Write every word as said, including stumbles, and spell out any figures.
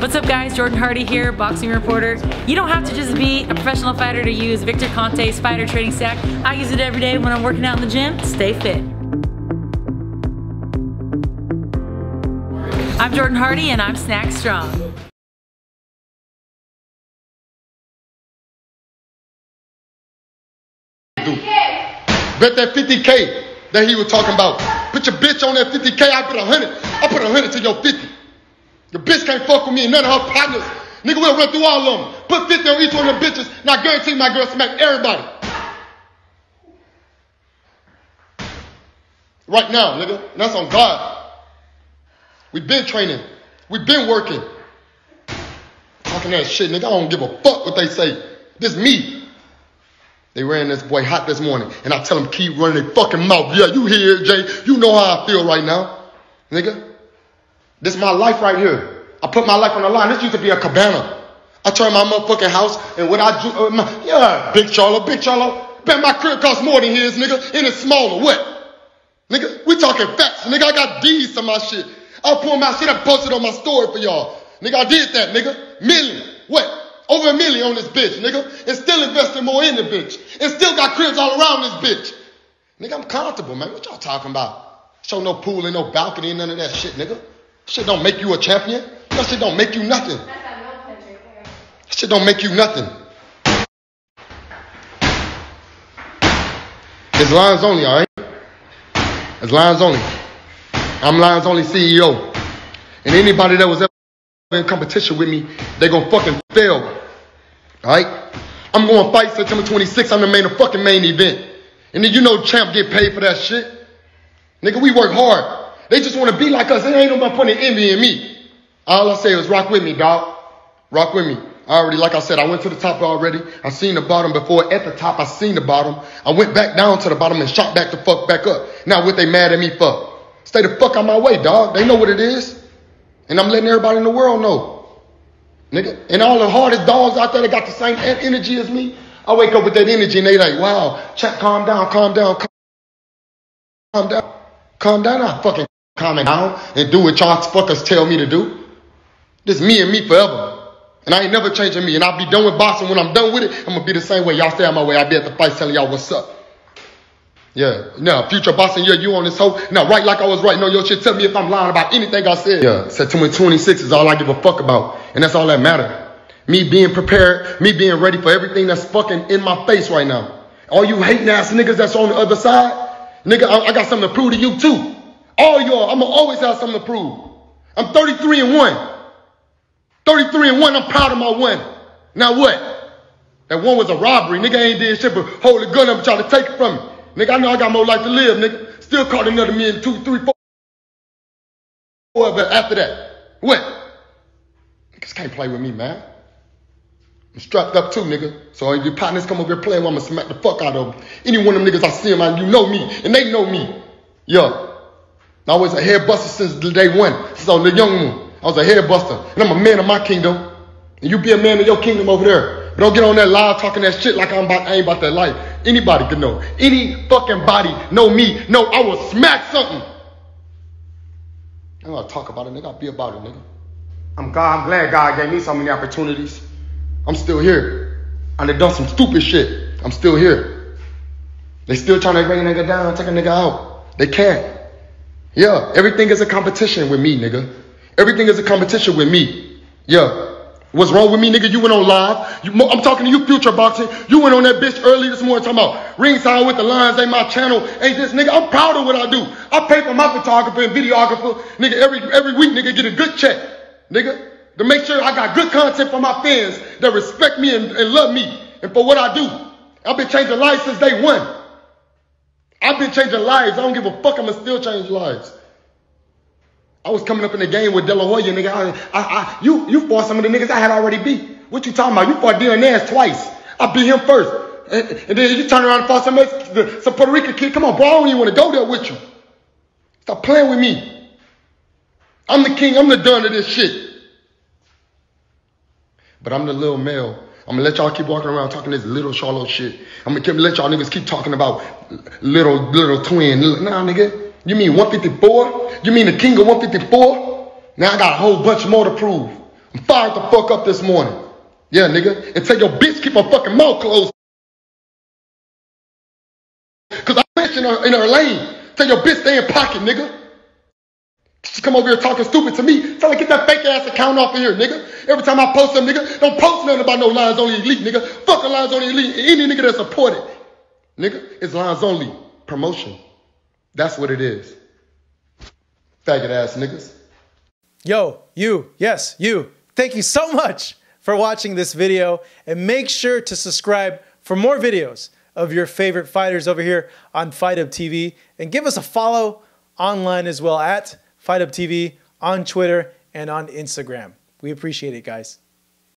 What's up guys, Jordan Hardy here, boxing reporter. You don't have to just be a professional fighter to use Victor Conte's fighter training stack. I use it every day when I'm working out in the gym. Stay fit. I'm Jordan Hardy and I'm Snack Strong. Bet that fifty K that he was talking about. Put your bitch on that fifty K, I put a hundred. I put a hundred to your fifty. Your bitch can't fuck with me and none of her partners. Nigga, we'll run through all of them. Put fifty on each one of them bitches, and I guarantee my girl smack everybody. Right now, nigga. And that's on God. We've been training. We've been working. Talking that shit, nigga. I don't give a fuck what they say. This me. They ran this boy hot this morning, and I tell him keep running their fucking mouth. Yeah, you hear it, Jay? You know how I feel right now, nigga. This is my life right here. I put my life on the line. This used to be a cabana. I turned my motherfucking house, and what I do, uh, my, yeah, big Charlo, big Charlo. Bet my crib costs more than his, nigga, and it's smaller. What, nigga? We talking facts, nigga. I got deeds to my shit. I pull my shit. I posted on my story for y'all, nigga. I did that, nigga. Million. What? Over a million on this bitch, nigga. And still investing more in the bitch. And still got cribs all around this bitch. Nigga, I'm comfortable, man. What y'all talking about? Show no pool and no balcony and none of that shit, nigga. Shit don't make you a champion. That shit don't make you nothing. That shit don't make you nothing. It's Lions Only, all right? It's Lions Only. I'm Lions Only C E O. And anybody that was ever in competition with me, they gonna fucking fail. Alright? I'm gonna fight September twenty-sixth. I'm the main the fucking main event. And then you know champ get paid for that shit. Nigga, we work hard. They just wanna be like us. There ain't nobody putting envy in me. All I say is rock with me, dog. Rock with me. I already, like I said, I went to the top already. I seen the bottom before. At the top, I seen the bottom. I went back down to the bottom and shot back the fuck back up. Now what they mad at me for? Stay the fuck out my way, dog. They know what it is. And I'm letting everybody in the world know, nigga. And all the hardest dogs out there that got the same energy as me, I wake up with that energy and they like, wow, chat, calm down, calm down, calm down, calm down. I fucking calm down and do what y'all fuckers tell me to do. This me and me forever. And I ain't never changing me. And I'll be done with boxing. When I'm done with it, I'm going to be the same way. Y'all stay out my way. I'll be at the fight telling y'all what's up. Yeah, now Future Boxing, yeah, you on this hoe. Now write like I was writing on your shit. Tell me if I'm lying about anything I said. Yeah, September twenty-sixth is all I give a fuck about. And that's all that matter. Me being prepared, me being ready for everything that's fucking in my face right now. All you hating ass niggas that's on the other side, nigga, I, I got something to prove to you too. All y'all, I'ma always have something to prove. I'm thirty-three and one. thirty-three and one, I'm proud of my one. Now what? That one was a robbery. Nigga ain't did shit but hold the gun up and try to take it from me. Nigga, I know I got more life to live, nigga. Still caught another million, two, three, four. However, after that, what? Niggas can't play with me, man. I'm strapped up too, nigga. So if your partners come over here playing, well, I'm going to smack the fuck out of them. Any one of them niggas I see them, I, you know me, and they know me. Yeah. I was a hair buster since the day one. Since I was a young one, I was a hair buster. And I'm a man of my kingdom. And you be a man of your kingdom over there. But don't get on that live talking that shit like I'm about, I ain't about that life. Anybody could know. Any fucking body know me. No, I will smack something. I'm gonna talk about it, nigga. I'll be about it, nigga. I'm God. I'm glad God gave me so many opportunities. I'm still here. I done done some stupid shit. I'm still here. They still trying to bring a nigga down, take a nigga out. They can't. Yeah, everything is a competition with me, nigga. Everything is a competition with me. Yeah. What's wrong with me, nigga? You went on live. You, I'm talking to you, Future Boxing. You went on that bitch early this morning talking about ringside with the Lions, ain't my channel, ain't this, nigga. I'm proud of what I do. I pay for my photographer and videographer. Nigga, every, every week, nigga, get a good check, nigga, to make sure I got good content for my fans that respect me and, and love me and for what I do. I've been changing lives since day one. I've been changing lives. I don't give a fuck. I'm gonna still change lives. I was coming up in the game with Delahoya, nigga. I, I, I, you, you fought some of the niggas I had already beat. What you talking about? You fought Dionnez twice. I beat him first. And, and then you turn around and fought some, the, some Puerto Rican kid. Come on, bro. I don't even want to go there with you. Stop playing with me. I'm the king. I'm the done of this shit. But I'm the little male. I'm going to let y'all keep walking around talking this little Charlo shit. I'm going to let y'all niggas keep talking about little, little twin. Nah, nigga. You mean one fifty-four? You mean the king of one fifty-four? Now I got a whole bunch more to prove. I'm fired the fuck up this morning. Yeah, nigga. And tell your bitch keep her fucking mouth closed. Because I'm bitch in her, in her lane. Tell your bitch stay in pocket, nigga. She come over here talking stupid to me. Tell her get that fake ass account off of here, nigga. Every time I post something, nigga, don't post nothing about no Lions Only Elite, nigga. Fuck a Lions Only Elite. Any nigga that support it, nigga, it's Lions Only promotion. That's what it is. Faggot ass niggas. Yo, you, yes, you. Thank you so much for watching this video, and make sure to subscribe for more videos of your favorite fighters over here on FightHub T V, and give us a follow online as well at FightHub T V on Twitter and on Instagram. We appreciate it, guys.